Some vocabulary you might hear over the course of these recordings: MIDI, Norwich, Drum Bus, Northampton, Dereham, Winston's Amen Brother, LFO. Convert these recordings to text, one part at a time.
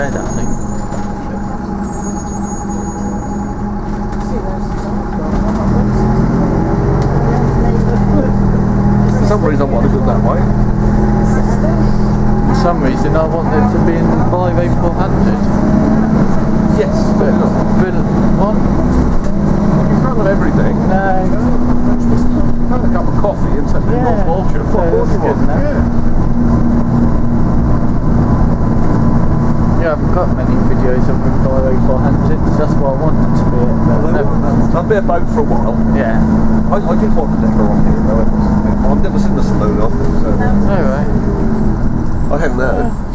bed, I think. For some reason I want to go that way. For some reason I want them to be in 58400. Yes, He's not got everything. No. Had a cup of coffee and something. Yeah. More vulture. Yeah, I haven't got many videos of them 58400, that's what I wanted to be at. I've been about for a while. Yeah. I did want to deco on here though. I've never seen the saloon after, so... Alright. I haven't there.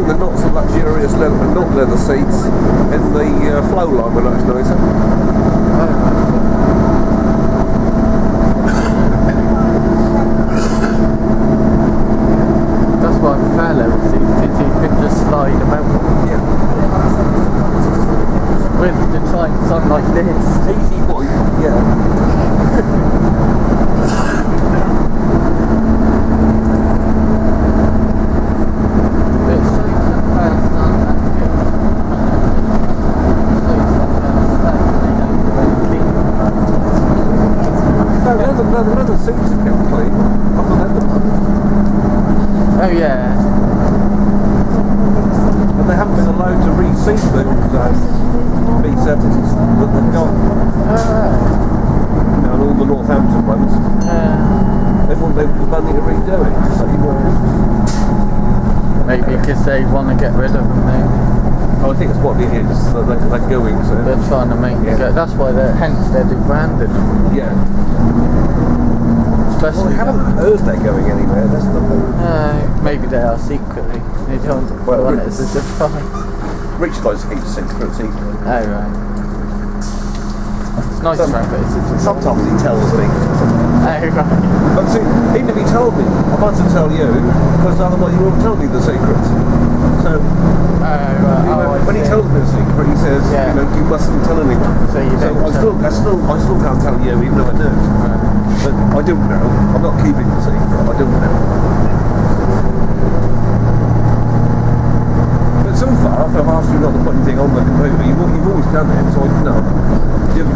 keep the not so luxurious leather, not leather seats in the flow line were much nicer. That's why I fair leather seats, you could just slide about. Yeah. With the tights on like this. Easy boy. Yeah. Oh yeah. But they haven't been allowed to reseat the B70s that they've got. And all the Northampton ones. They want the money to redo it. So maybe because they want to get rid of them maybe. Oh, I think that's what it is, so they're going to. So they're trying to make it go. That's why hence they're debranded. Yeah. Well, they haven't heard they're going anywhere, that's the thing. No, maybe they are secretly. They don't want it as a surprise. Rich guys keep secrets equally. Oh, right. It's nice around, but it's sometimes he tells me. Oh, right. But see, even if he told me, I might have to tell you, because otherwise you won't tell me the secret. So, when he tells me the secret, he says, you know, you mustn't tell anyone. So, I still can't tell you, even though I do. But I don't know. I'm not keeping the secret. I don't know. But so far, if I've asked you not to put anything on the computer, you've always done it, so I know.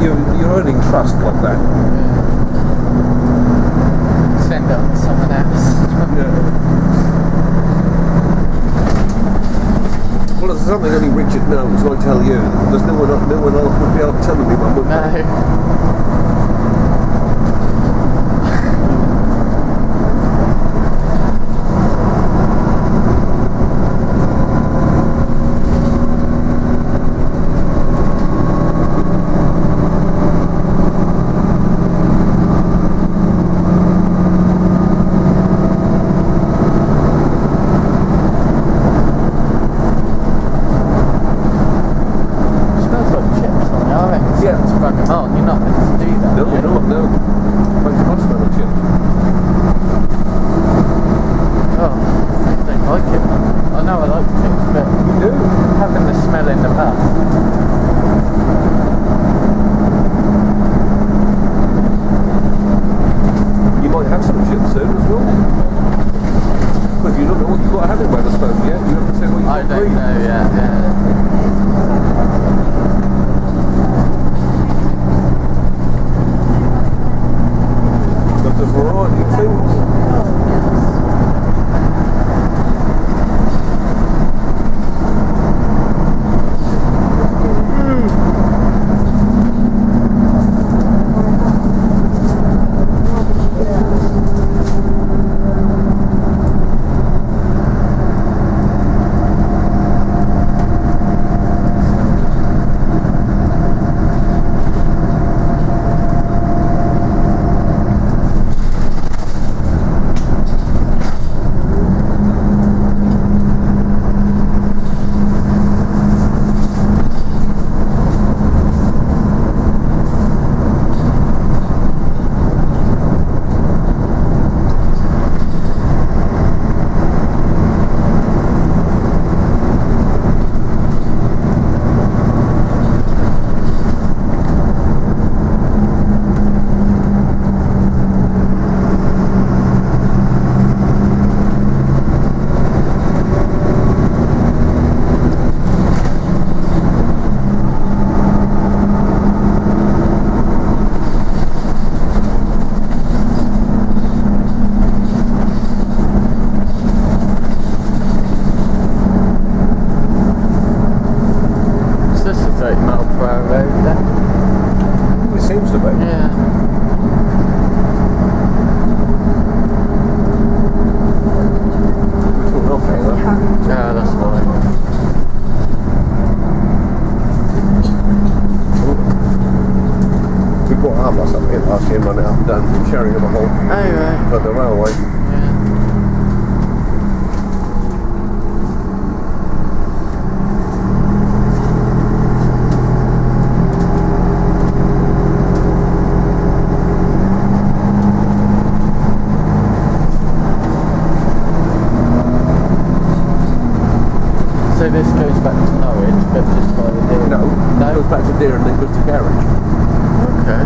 You're earning trust like that. Send up to someone else. Yeah. Well, it's something only Richard knows, I tell you. There's no one else would be able to tell anyone, would they? No. So this goes back to Norwich, but just by the Dereham? No, no, it goes back to Dereham and then goes to Gerridge. Okay.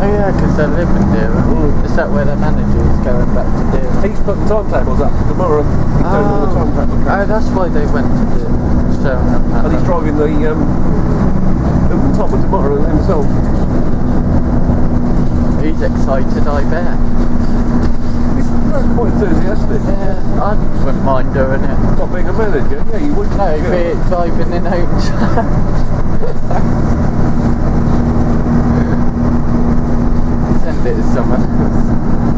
Oh yeah, because they live in Dereham. Ooh. Is that where the manager is going back to Dereham? He's put timetables up for tomorrow. He's doing all the timetable games. Oh, that's why they went to Dereham. And he's driving the top of tomorrow himself. He's excited, I bet. He's quite enthusiastic. Yeah, I wouldn't mind doing it. Not being a manager, yeah, you wouldn't. No, be driving in home. Send it to someone else.